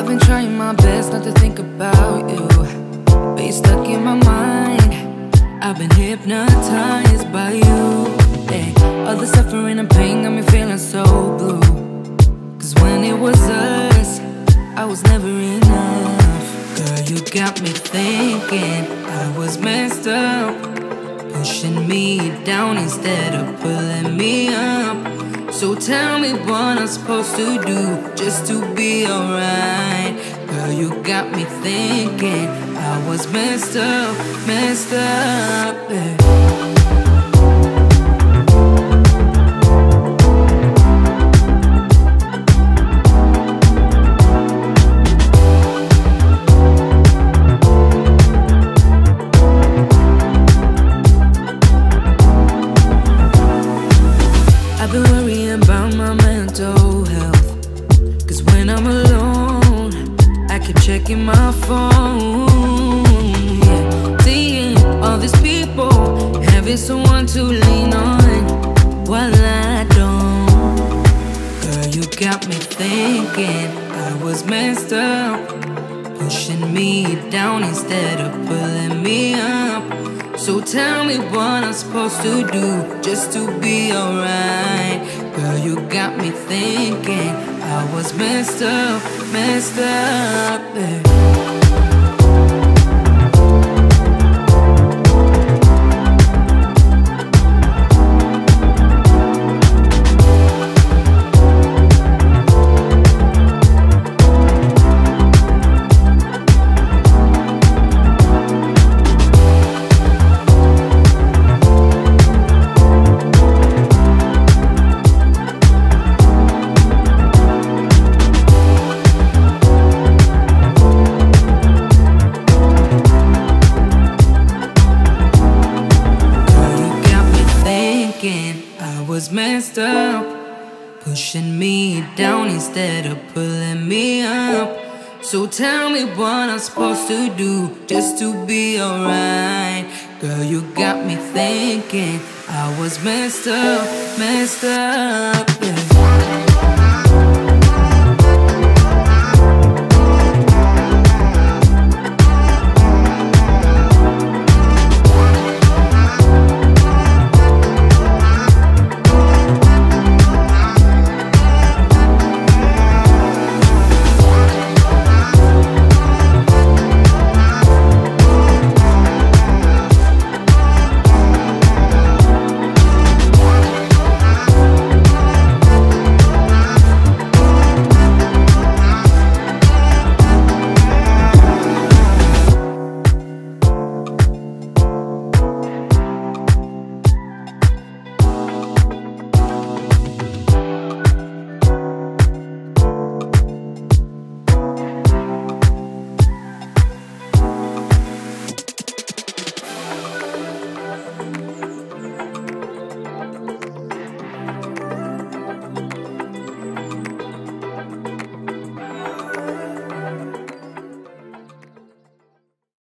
I've been trying my best not to think about you, but you're stuck in my mind. I've been hypnotized by you, hey. All the suffering and pain got me feeling so blue, 'cause when it was us, I was never enough. Girl, you got me thinking I was messed up, pushing me down instead of pulling me up. So tell me what I'm supposed to do just to be alright. Girl, you got me thinking I was messed up, messed up, babe. I've been worrying about my mental health, 'cause when I'm alone, I keep checking my phone, yeah. Seeing all these people, having someone to lean on, while I don't. Girl, you got me thinking I was messed up, pushing me down instead of pulling me up. So tell me what I'm supposed to do just to be alright. Girl, you got me thinking I was messed up, babe. Messed up, pushing me down instead of pulling me up. So tell me what I'm supposed to do just to be alright. Girl, you got me thinking I was messed up, messed up.